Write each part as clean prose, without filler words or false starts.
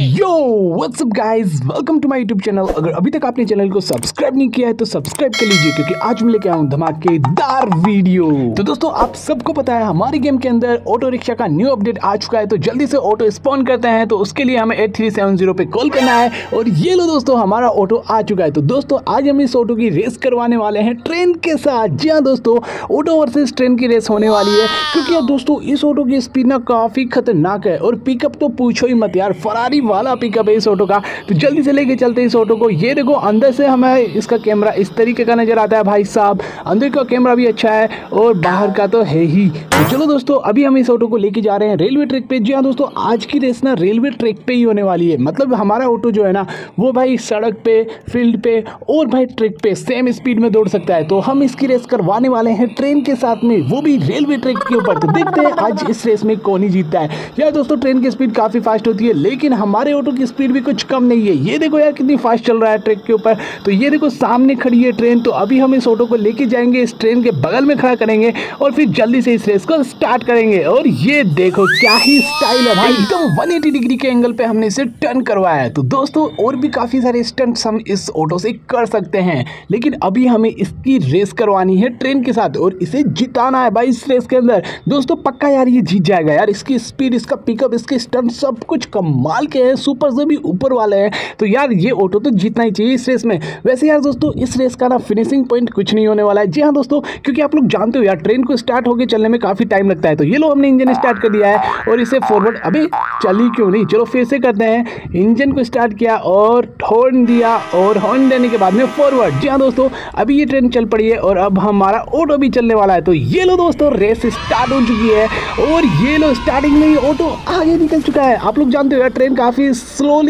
Yo what's up guys, welcome to my YouTube channel. अगर अभी तक आपने चैनल को सब्सक्राइब नहीं किया है तो सब्सक्राइब कर लीजिए, क्योंकि आज मैं लेके आया हूँ धमाकेदार वीडियो। तो दोस्तों, आप सबको पता है हमारी गेम के अंदर ऑटो रिक्शा का न्यू अपडेट आ चुका है। तो जल्दी से ऑटो स्पॉन करते हैं, तो उसके लिए हमें 8370 पे कॉल करना है। और ये लो दोस्तों, हमारा ऑटो आ चुका है। तो दोस्तों, आज हम इस ऑटो की रेस करवाने वाले हैं ट्रेन के साथ। जी हाँ दोस्तों, ऑटो वर्सेस ट्रेन की रेस होने वाली है, क्योंकि दोस्तों इस ऑटो की स्पीड ना काफी खतरनाक है। और पिकअप तो पूछो ही मत यार, फरारी वाला पिकअप है इस ऑटो का। तो जल्दी से लेके चलते हैं इस ऑटो को। ये देखो, अंदर से हमें इसका कैमरा इस तरीके का नजर आता है। भाई साहब, अंदर का कैमरा भी अच्छा है और बाहर का तो है ही। तो चलो दोस्तों, अभी हम इस ऑटो को लेके जा रहे हैं रेलवे ट्रैक पे। जी हाँ दोस्तों, आज की रेस ना रेलवे ट्रैक पे ही होने वाली है। मतलब हमारा ऑटो जो है ना, वो भाई सड़क पे, फील्ड पे और भाई ट्रैक पे सेम स्पीड में दौड़ सकता है। तो हम इसकी रेस करवाने वाले हैं ट्रेन के साथ में, वो भी रेलवे ट्रैक के ऊपर। तो देखते हैं आज इस रेस में कौन ही जीतता है। यार दोस्तों, ट्रेन की स्पीड काफ़ी फास्ट होती है, लेकिन हमारे ऑटो की स्पीड भी कुछ कम नहीं है। ये देखो यार, कितनी फास्ट चल रहा है ट्रैक के ऊपर। तो ये देखो, सामने खड़ी है ट्रेन। तो अभी हम इस ऑटो को लेके जाएंगे, इस ट्रेन के बगल में खड़ा करेंगे और फिर जल्दी से इस रेस को स्टार्ट करेंगे। और ये देखो, क्या ही स्टाइल है भाई, एकदम 180 डिग्री के एंगल पे हमने इसे टर्न करवाया है। तो दोस्तों, और भी काफ़ी सारे स्टंट्स हम इस ऑटो से कर सकते हैं, लेकिन अभी हमें इसकी रेस करवानी है ट्रेन के साथ और इसे जिताना है भाई इस रेस के अंदर। दोस्तों, पक्का यार ये जीत जाएगा यार। इसकी स्पीड, इसका पिकअप, इसके स्टंट सब कुछ कमाल के हैं, सुपर से भी ऊपर वाले हैं। तो यार ये ऑटो तो जीतना ही चाहिए इस रेस में। वैसे यार दोस्तों, इस रेस का ना फिनिशिंग पॉइंट कुछ नहीं होने वाला है। जी हाँ दोस्तों, क्योंकि आप लोग जानते हो यार, ट्रेन को स्टार्ट होकर चलने में काफ़ी टाइम लगता है। तो ये लो, हमने इंजन स्टार्ट कर दिया है और इसे फॉरवर्ड, अभी चली क्यों नहीं, चलो फिर से करते हैं। इंजन को स्टार्ट किया और हॉर्न दिया, और हॉर्न देने के बाद में फॉरवर्ड। जी हाँ दोस्तों, अभी ये ट्रेन चल पड़ी है और अब हमारा ऑटो भी चलने वाला है। तो ये लो दोस्तों, रेस स्टार्ट हो चुकी है और ये लो, स्टार्टिंग में ही ऑटो आगे निकल चुका है। आप लोग जानते हो यार, ट्रेन काफ़ी स्लोली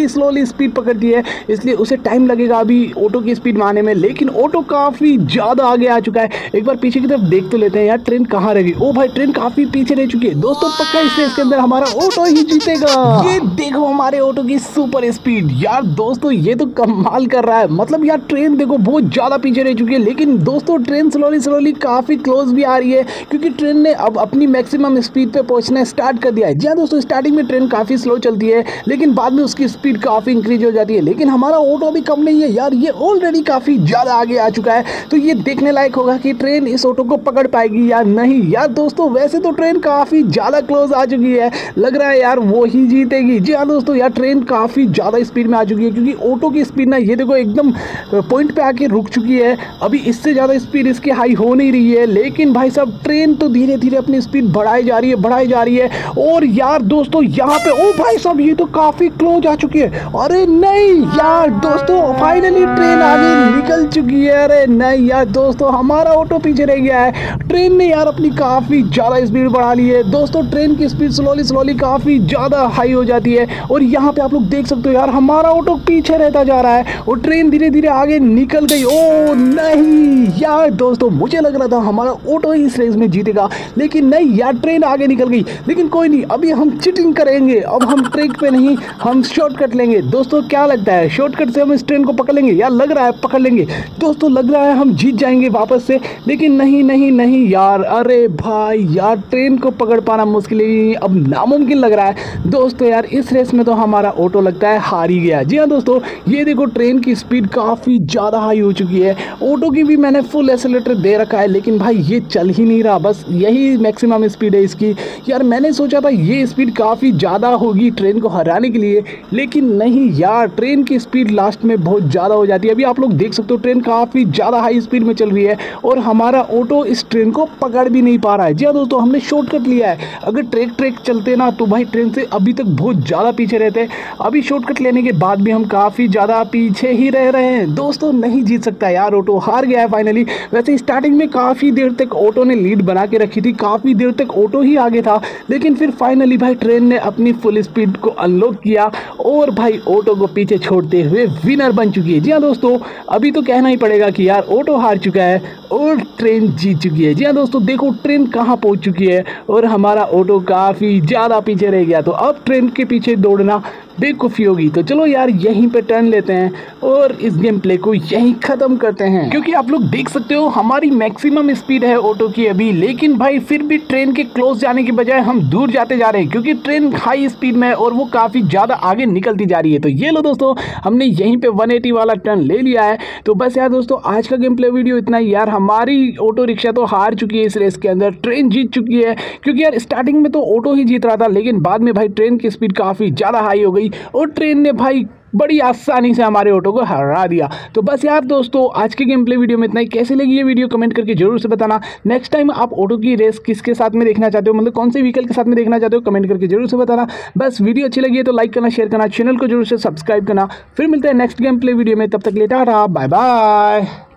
स्पीड पकड़ती है, इसलिए उसे टाइम लगेगा अभी ऑटो की स्पीड में आने में। लेकिन ऑटो काफ़ी ज़्यादा आगे आ चुका है। एक बार पीछे की तरफ देख तो लेते हैं यार, ट्रेन कहाँ रह गई। ओ भाई, ट्रेन काफ़ी पीछे रह चुकी है। दोस्तों, पक्का इस रेस के अंदर हमारा ऑटो ही जीतेगा। ये देखो हमारे ऑटो की सुपर स्पीड। यार दोस्तों, ये तो कमाल कर रहा है। मतलब यार, ट्रेन देखो बहुत ज़्यादा पीछे रह चुकी है, लेकिन दोस्तों ट्रेन स्लोली काफ़ी क्लोज भी आ रही है, क्योंकि ट्रेन ने अब अपनी मैक्सिमम स्पीड पर पहुँचना स्टार्ट कर दिया है। जी हाँ दोस्तों, स्टार्टिंग में ट्रेन काफ़ी स्लो चलती है, लेकिन बाद में उसकी स्पीड काफ़ी इंक्रीज हो जाती है। लेकिन हमारा ऑटो भी कम नहीं है यार, ये ऑलरेडी काफ़ी ज़्यादा आगे आ चुका है। तो ये देखने लायक होगा कि ट्रेन इस ऑटो को पकड़ पाएगी या नहीं। यार दोस्तों, वैसे तो ट्रेन काफ़ी ज़्यादा क्लोज आ चुकी है, लग रहा है यार वो ही जीतेगी। जी हाँ दोस्तों, यार ट्रेन काफ़ी ज़्यादा स्पीड में आ चुकी है, क्योंकि ऑटो की स्पीड ना ये देखो एकदम पॉइंट पर आके रुक चुकी है। अभी इससे ज़्यादा स्पीड इसकी हाई हो नहीं रही है, लेकिन भाई साहब ट्रेन तो धीरे धीरे अपनी स्पीड बढ़ाई जा रही है। और यार दोस्तों, यहाँ पे ओ भाई साहब, ये तो काफी क्लोज आ चुकी है। अरे नहीं यार दोस्तों, फाइनली ट्रेन आगे निकल चुकी है। अरे नहीं यार दोस्तों, हमारा ऑटो पीछे रह गया है। ट्रेन ने यार अपनी काफ़ी ज़्यादा स्पीड बढ़ा ली है। दोस्तों, ट्रेन की स्पीड स्लोली काफ़ी ज़्यादा हाई हो जाती है। और यहाँ पे आप लोग देख सकते हो यार, हमारा ऑटो पीछे रहता जा रहा है और ट्रेन धीरे धीरे आगे निकल गई। ओ नहीं यार दोस्तों, मुझे लग रहा था हमारा ऑटो ही इस रेस में जीतेगा, लेकिन नहीं यार, ट्रेन आगे निकल गई। लेकिन कोई नहीं, अभी हम चीटिंग करेंगे। अब हम ट्रैक पे नहीं, हम शॉर्टकट लेंगे। दोस्तों, क्या लगता है, शॉर्टकट से हम इस ट्रेन को पकड़ लेंगे? यार लग रहा है पकड़ लेंगे। दोस्तों, लग रहा है हम जीत जाएंगे वापस से, लेकिन नहीं यार। अरे भाई यार, ट्रेन को पकड़ पाना मुश्किल ही अब नामुमकिन लग रहा है। दोस्तों यार, इस रेस में तो हमारा ऑटो लगता है हार ही गया। जी हाँ दोस्तों, ये देखो ट्रेन की स्पीड काफ़ी ज़्यादा हाई हो चुकी है। ऑटो की भी मैंने फुल एक्सेलेरेटर दे रखा है, लेकिन भाई ये चल ही नहीं रहा। बस यही मैक्सिमम स्पीड है इसकी। यार मैंने सोचा था ये स्पीड काफ़ी ज़्यादा होगी ट्रेन को हराने के लिए, लेकिन नहीं यार, ट्रेन की स्पीड लास्ट में बहुत ज़्यादा हो जाती है। अभी आप लोग देख सकते हो, ट्रेन काफ़ी ज़्यादा हाई स्पीड में चल रही है और हमारा ऑटो इस ट्रेन को पकड़ भी नहीं पा रहा है। जी हाँ दोस्तों, हमने शॉर्टकट लिया है। अगर ट्रैक चलते ना, तो भाई ट्रेन से अभी तक बहुत ज़्यादा पीछे रहते। अभी शॉर्टकट लेने के बाद भी हम काफ़ी ज़्यादा पीछे ही रह रहे हैं। दोस्तों, नहीं जीत सकता यार, ऑटो हार गया है फाइनली। वैसे स्टार्टिंग में काफ़ी देर तक ऑटो ने लीड बना के रखी थी, काफ़ी देर तक ऑटो ही आगे था, लेकिन फिर फाइनली भाई ट्रेन ने अपनी फुल स्पीड को अनलॉक किया और भाई ऑटो को पीछे छोड़ते हुए विनर बन चुकी है। जी हाँ दोस्तों, अभी तो कहना ही पड़ेगा कि यार ऑटो हार चुका है और ट्रेन जीत चुकी है। जी हाँ दोस्तों, देखो ट्रेन कहाँ पहुँच चुकी है और हमारा ऑटो काफ़ी ज़्यादा पीछे रह गया। तो अब ट्रेन के पीछे दौड़ना बेवकूफ़ी होगी। तो चलो यार यहीं पे टर्न लेते हैं और इस गेम प्ले को यहीं ख़त्म करते हैं, क्योंकि आप लोग देख सकते हो हमारी मैक्सिमम स्पीड है ऑटो की अभी, लेकिन भाई फिर भी ट्रेन के क्लोज जाने के बजाय हम दूर जाते जा रहे हैं क्योंकि ट्रेन हाई स्पीड में है और वो काफ़ी ज़्यादा आगे निकलती जा रही है। तो ये लो दोस्तों, हमने यहीं पे 180 वाला टर्न ले लिया है। तो बस यार दोस्तों आज का गेम प्ले वीडियो इतना ही। यार हमारी ऑटो रिक्शा तो हार चुकी है इस रेस के अंदर, ट्रेन जीत चुकी है क्योंकि यार स्टार्टिंग में तो ऑटो ही जीत रहा था, लेकिन बाद में भाई ट्रेन की स्पीड काफ़ी ज़्यादा हाई हो गई और ट्रेन ने भाई बड़ी आसानी से हमारे ऑटो को हरा दिया। तो बस यार दोस्तों आज के गेम प्ले वीडियो में इतना ही। कैसे लगी ये वीडियो कमेंट करके जरूर से बताना। नेक्स्ट टाइम आप ऑटो की रेस किसके साथ में देखना चाहते हो, मतलब कौन से व्हीकल के साथ में देखना चाहते हो, कमेंट करके जरूर से बताना। बस वीडियो अच्छी लगी है तो लाइक करना, शेयर करना, चैनल को जरूर से सब्सक्राइब करना। फिर मिलते हैं नेक्स्ट गेम प्ले वीडियो में, तब तक लेटा रहा, बाय बाय।